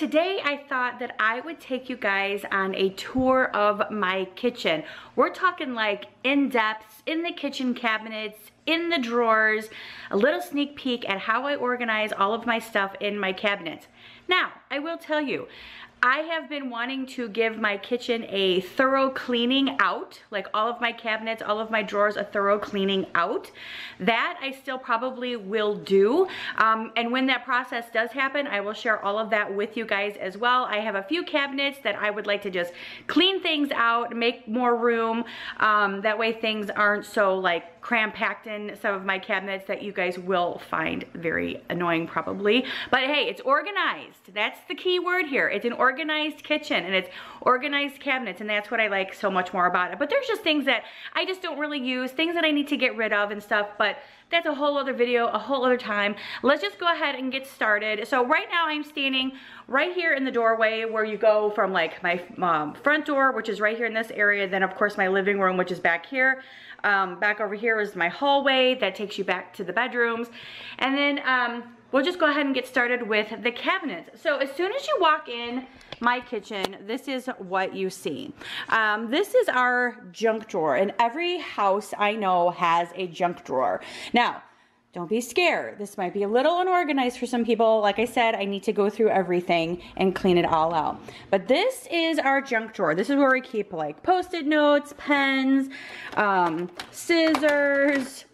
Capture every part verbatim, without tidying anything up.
today I thought that I would take you guys on a tour of my kitchen. We're talking like in depth, in the kitchen cabinets, in the drawers, a little sneak peek at how I organize all of my stuff in my cabinets. Now, I will tell you, I have been wanting to give my kitchen a thorough cleaning out, like all of my cabinets, all of my drawers, a thorough cleaning out. That I still probably will do. Um, and when that process does happen, I will share all of that with you guys as well. I have a few cabinets that I would like to just clean things out, make more room. Um, that way things aren't so like cram-packed in some of my cabinets that you guys will find very annoying probably. But hey, it's organized. That's the key word here. It's an organized organized kitchen and it's organized cabinets, and that's what I like so much more about it. But there's just things that I just don't really use, things that I need to get rid of and stuff, but that's a whole other video, a whole other time. Let's just go ahead and get started. So right now I'm standing right here in the doorway where you go from like my um, front door, which is right here in this area, then of course my living room, which is back here. Um, back over here is my hallway that takes you back to the bedrooms. And then um, we'll just go ahead and get started with the cabinets. So as soon as you walk in my kitchen, this is what you see. Um, this is our junk drawer, and every house I know has a junk drawer. Now, don't be scared. This might be a little unorganized for some people. Like I said, I need to go through everything and clean it all out. But this is our junk drawer. This is where we keep like post-it notes, pens, um, scissors,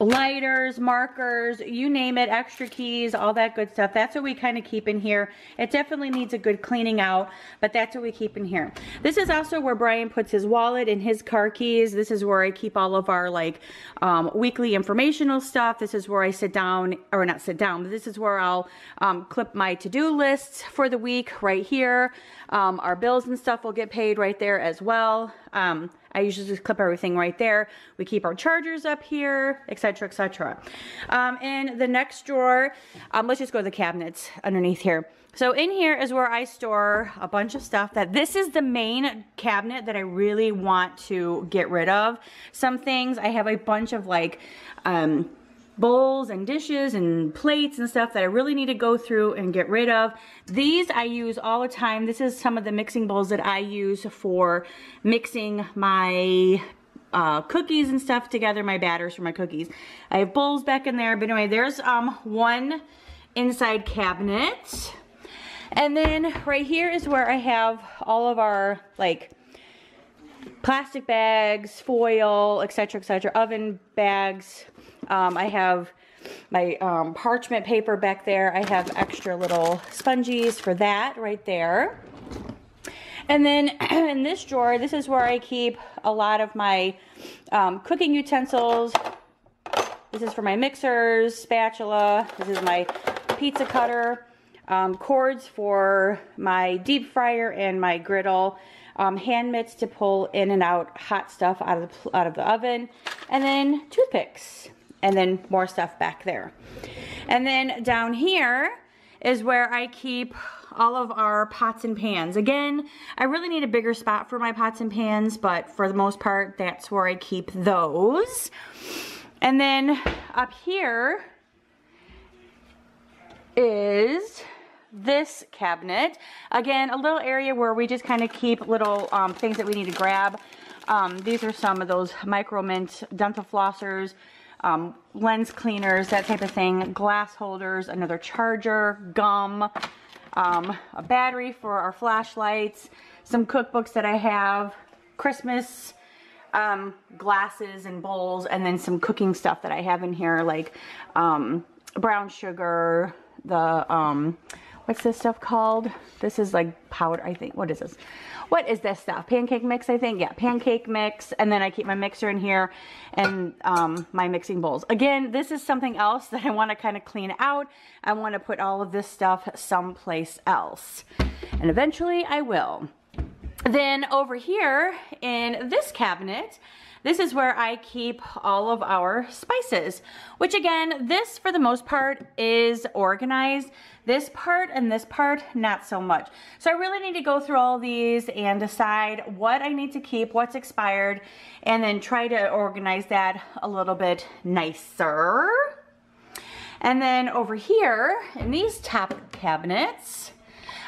lighters, markers, you name it, extra keys, all that good stuff. That's what we kind of keep in here. It definitely needs a good cleaning out, but that's what we keep in here. This is also where Brian puts his wallet and his car keys. This is where I keep all of our like um, weekly informational stuff. This is where I sit down, or not sit down, but this is where I'll um, clip my to-do lists for the week right here. Um, our bills and stuff will get paid right there as well. Um, I usually just clip everything right there. We keep our chargers up here, et cetera, et cetera. Um, in the next drawer, um, let's just go to the cabinets underneath here. So in here is where I store a bunch of stuff that this is the main cabinet that I really want to get rid of. Some things, I have a bunch of like, um, bowls and dishes and plates and stuff that I really need to go through and get rid of. These I use all the time. This is some of the mixing bowls that I use for mixing my uh, cookies and stuff together, my batters for my cookies. I have bowls back in there, but anyway, there's um, one inside cabinet. And then right here is where I have all of our like plastic bags, foil, et cetera, et cetera, oven bags. Um, I have my um, parchment paper back there. I have extra little sponges for that right there. And then in this drawer, this is where I keep a lot of my um, cooking utensils. This is for my mixers, spatula. This is my pizza cutter, um, cords for my deep fryer and my griddle. Um, hand mitts to pull in and out hot stuff out of the, out of the oven. And then toothpicks. And then more stuff back there. And then down here is where I keep all of our pots and pans. Again, I really need a bigger spot for my pots and pans, but for the most part, that's where I keep those. And then up here is this cabinet. Again, a little area where we just kind of keep little um, things that we need to grab. Um, these are some of those Micro Mint dental flossers, Um, lens cleaners, that type of thing, glass holders, another charger, gum, um, a battery for our flashlights, some cookbooks that I have, Christmas um, glasses and bowls, and then some cooking stuff that I have in here, like um, brown sugar, the, um, what's this stuff called? This is like powder, I think. What is this? What is this stuff? Pancake mix, I think. Yeah, pancake mix. And then I keep my mixer in here and um, my mixing bowls. Again, this is something else that I want to kind of clean out. I want to put all of this stuff someplace else. And eventually I will. Then over here in this cabinet, this is where I keep all of our spices, which again, this for the most part is organized. This part and this part, not so much. So I really need to go through all these and decide what I need to keep, what's expired, and then try to organize that a little bit nicer. And then over here in these top cabinets,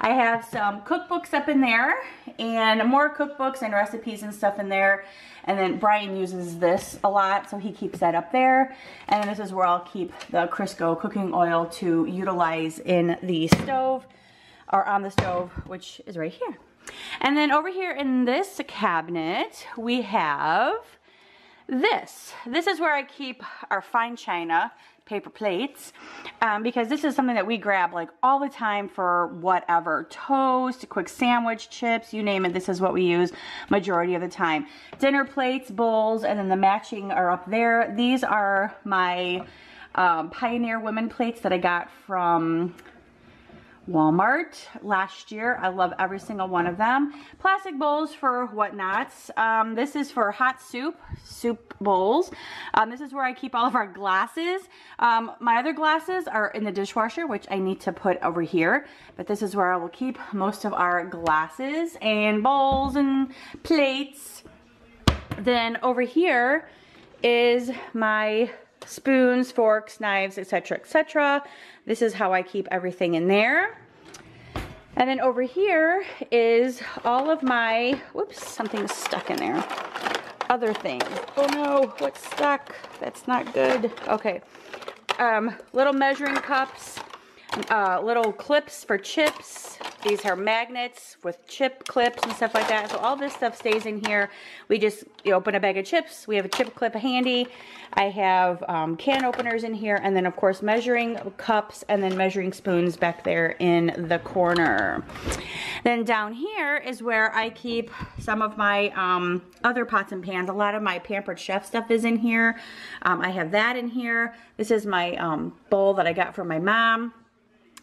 I have some cookbooks up in there and more cookbooks and recipes and stuff in there. And then Brian uses this a lot, so he keeps that up there. And this is where I'll keep the Crisco cooking oil to utilize in the stove, or on the stove, which is right here. And then over here in this cabinet, we have this. This is where I keep our fine china paper plates, um, because this is something that we grab like all the time for whatever, toast, a quick sandwich, chips, you name it. This is what we use majority of the time. Dinner plates, bowls, and then the matching are up there. These are my um, Pioneer Women plates that I got from Walmart last year. I love every single one of them. Plastic bowls for whatnots. Um, this is for hot soup, soup bowls. Um, this is where I keep all of our glasses. Um, my other glasses are in the dishwasher, which I need to put over here, but this is where I will keep most of our glasses and bowls and plates. Then over here is my spoons, forks, knives, et cetera, et cetera. This is how I keep everything in there. And then over here is all of my, whoops, something's stuck in there. Other thing. Oh no, what's stuck? That's not good. Okay. Um, little measuring cups, uh, little clips for chips. These are magnets with chip clips and stuff like that. So all this stuff stays in here. We just you open a bag of chips. We have a chip clip handy. I have um, can openers in here. And then, of course, measuring cups and then measuring spoons back there in the corner. Then down here is where I keep some of my um, other pots and pans. A lot of my Pampered Chef stuff is in here. Um, I have that in here. This is my um, bowl that I got from my mom.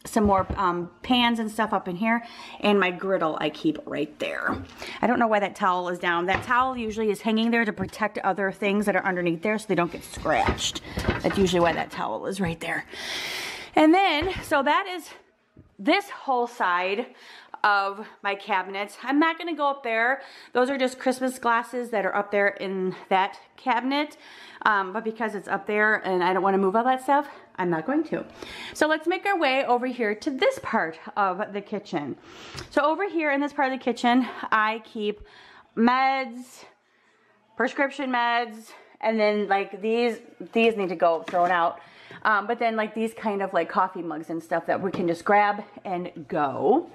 Some more um, pans and stuff up in here, and my griddle I keep right there. I don't know why that towel is down. That towel usually is hanging there to protect other things that are underneath there so they don't get scratched. That's usually why that towel is right there. And then, so that is this whole side of my cabinets. I'm not gonna go up there. Those are just Christmas glasses that are up there in that cabinet. Um, but because it's up there and I don't wanna move all that stuff, I'm not going to. So let's make our way over here to this part of the kitchen. So over here in this part of the kitchen, I keep meds, prescription meds, and then like these, these need to go thrown out. Um, but then like these kind of like coffee mugs and stuff that we can just grab and go.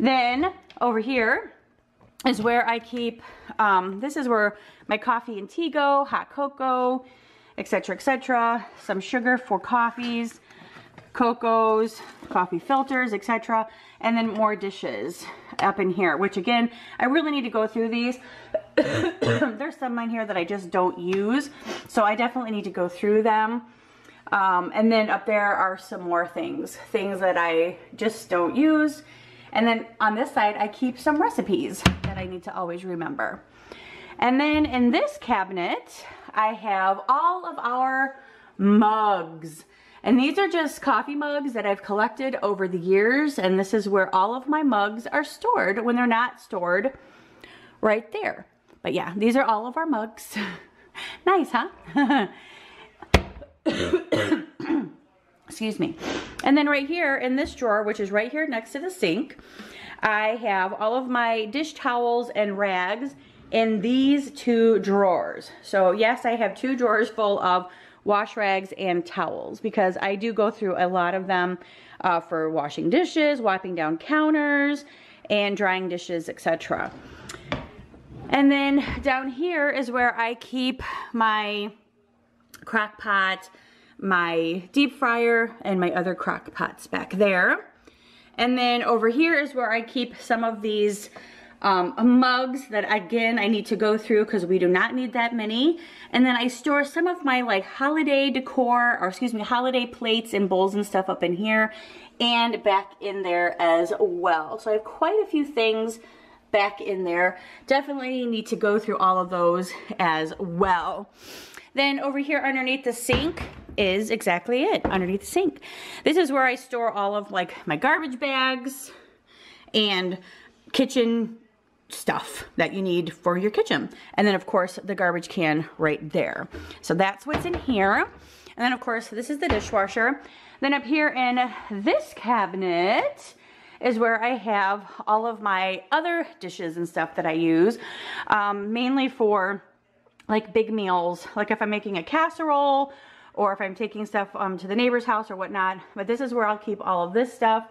Then over here is where I keep, um, this is where my coffee and tea go, hot cocoa, et cetera, et cetera, some sugar for coffees, cocos, coffee filters, et cetera, and then more dishes up in here, which again, I really need to go through these. There's some in here that I just don't use, so I definitely need to go through them. Um, and then up there are some more things, things that I just don't use. And then on this side, I keep some recipes that I need to always remember. And then in this cabinet, I have all of our mugs. And these are just coffee mugs that I've collected over the years. And this is where all of my mugs are stored when they're not stored right there. But yeah, these are all of our mugs. Nice, huh? Excuse me. And then right here in this drawer, which is right here next to the sink, I have all of my dish towels and rags in these two drawers. So yes, I have two drawers full of wash rags and towels because I do go through a lot of them uh, for washing dishes, wiping down counters, and drying dishes, et cetera. And then down here is where I keep my crock pot, my deep fryer, and my other crock pots back there. And then over here is where I keep some of these um, mugs that, again, I need to go through because we do not need that many. And then I store some of my like holiday decor, or excuse me, holiday plates and bowls and stuff up in here and back in there as well. So I have quite a few things back in there. Definitely need to go through all of those as well. Then over here underneath the sink is exactly it, underneath the sink. This is where I store all of like my garbage bags and kitchen stuff that you need for your kitchen. And then of course the garbage can right there. So that's what's in here. And then of course this is the dishwasher. Then up here in this cabinet is where I have all of my other dishes and stuff that I use, um, mainly for like big meals, like if I'm making a casserole or if I'm taking stuff um, to the neighbor's house or whatnot. But this is where I'll keep all of this stuff,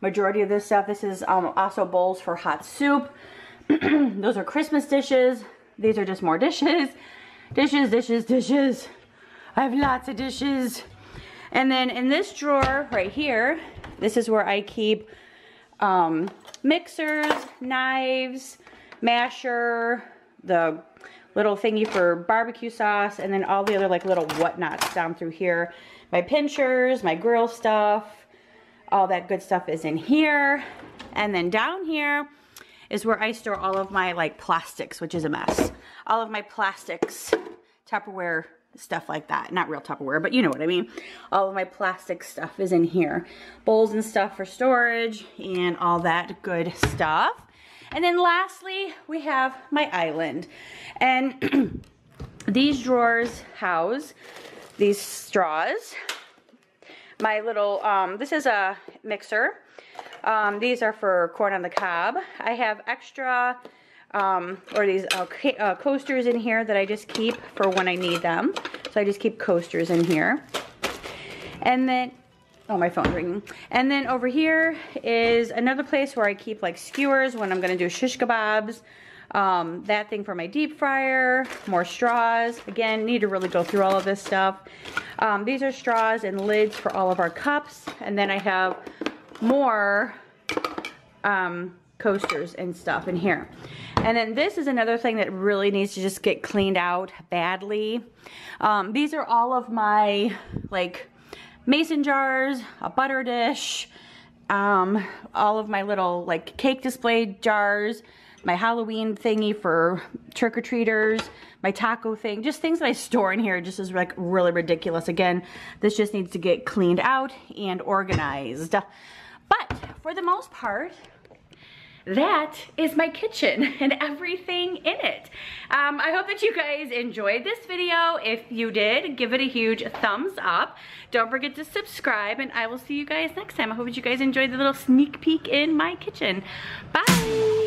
majority of this stuff. This is um, also bowls for hot soup. Those are Christmas dishes. These are just more dishes, dishes, dishes, dishes. I have lots of dishes. And then in this drawer right here, this is where I keep um, mixers, knives, masher, the little thingy for barbecue sauce, and then all the other like little whatnots down through here. My pinchers, my grill stuff, all that good stuff is in here. And then down here is where I store all of my like plastics, which is a mess. All of my plastics, Tupperware, stuff like that. Not real Tupperware, but you know what I mean. All of my plastic stuff is in here. Bowls and stuff for storage and all that good stuff. And then lastly, we have my island. And these drawers house these straws. My little, um, this is a mixer. Um, these are for corn on the cob. I have extra um, or these uh, uh, coasters in here that I just keep for when I need them. So I just keep coasters in here. And then, oh, my phone's ringing. And then over here is another place where I keep like skewers when I'm going to do shish kebabs. Um, that thing for my deep fryer, more straws. Again, need to really go through all of this stuff. Um, these are straws and lids for all of our cups. And then I have more, um, coasters and stuff in here. And then this is another thing that really needs to just get cleaned out badly. Um, these are all of my like mason jars, a butter dish, um, all of my little like cake display jars, my Halloween thingy for trick-or-treaters, my taco thing, just things that I store in here just is like really ridiculous. Again, this just needs to get cleaned out and organized. But for the most part, that is my kitchen and everything in it. Um, I hope that you guys enjoyed this video. If you did, give it a huge thumbs up. Don't forget to subscribe, and I will see you guys next time. I hope that you guys enjoyed the little sneak peek in my kitchen. Bye.